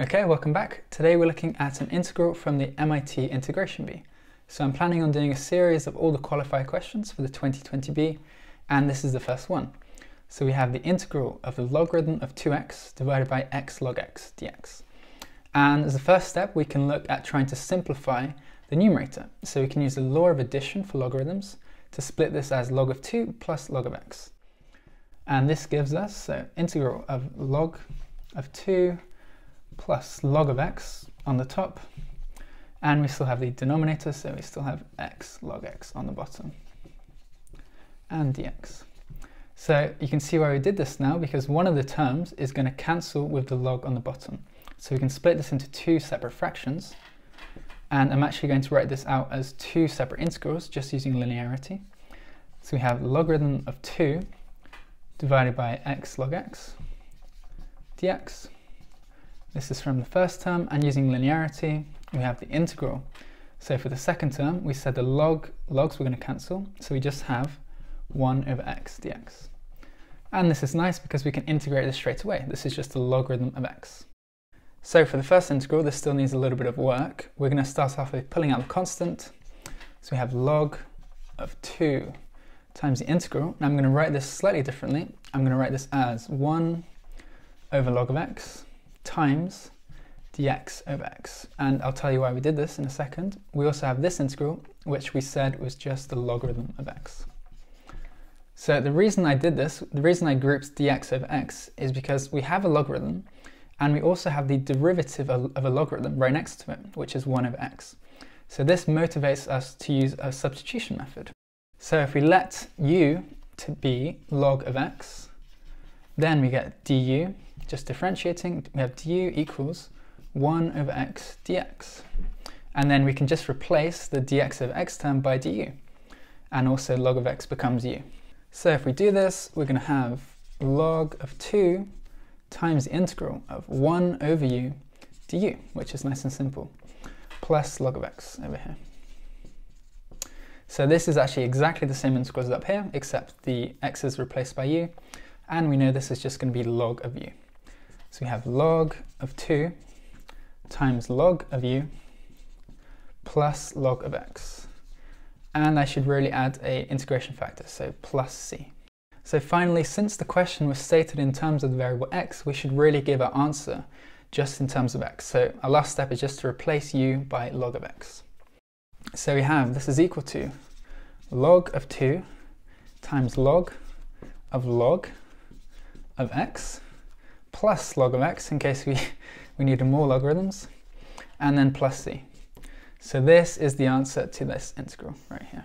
Okay, welcome back. Today we're looking at an integral from the MIT Integration Bee. So I'm planning on doing a series of all the qualifier questions for the 2020 Bee, and this is the first one. So we have the integral of the logarithm of 2x divided by x log x dx. And as the first step, we can look at trying to simplify the numerator. So we can use the law of addition for logarithms to split this as log of 2 plus log of x. And this gives us, so integral of log of 2 plus log of x on the top, and we still have the denominator, so we still have x log x on the bottom, and dx. So you can see why we did this now, because one of the terms is going to cancel with the log on the bottom. So we can split this into two separate fractions, and I'm actually going to write this out as two separate integrals just using linearity. So we have logarithm of 2 divided by x log x dx. This is from the first term, and using linearity, we have the integral. So for the second term, we said the logs were going to cancel, so we just have 1 over x dx. And this is nice because we can integrate this straight away. This is just the logarithm of x. So for the first integral, this still needs a little bit of work. We're going to start off with pulling out the constant. So we have log of 2 times the integral. Now I'm going to write this slightly differently. I'm going to write this as 1 over log of x times dx over x, and I'll tell you why we did this in a second. We also have this integral, which we said was just the logarithm of x. So the reason I did this, the reason I grouped dx over x, is because we have a logarithm, and we also have the derivative of a logarithm right next to it, which is 1 over x. So this motivates us to use a substitution method. So if we let u to be log of x, then we get du, just differentiating, we have du equals 1 over x dx. And then we can just replace the dx over x term by du. And also log of x becomes u. So if we do this, we're going to have log of 2 times the integral of 1 over u du, which is nice and simple, plus log of x over here. So this is actually exactly the same integral as up here, except the x is replaced by u. And we know this is just going to be log of u. So we have log of 2 times log of u plus log of x. And I should really add an integration factor, so plus c. So finally, since the question was stated in terms of the variable x, we should really give our answer just in terms of x. So our last step is just to replace u by log of x. So we have, this is equal to log of 2 times log of x plus log of x in case we needed more logarithms, and then plus c. So this is the answer to this integral right here.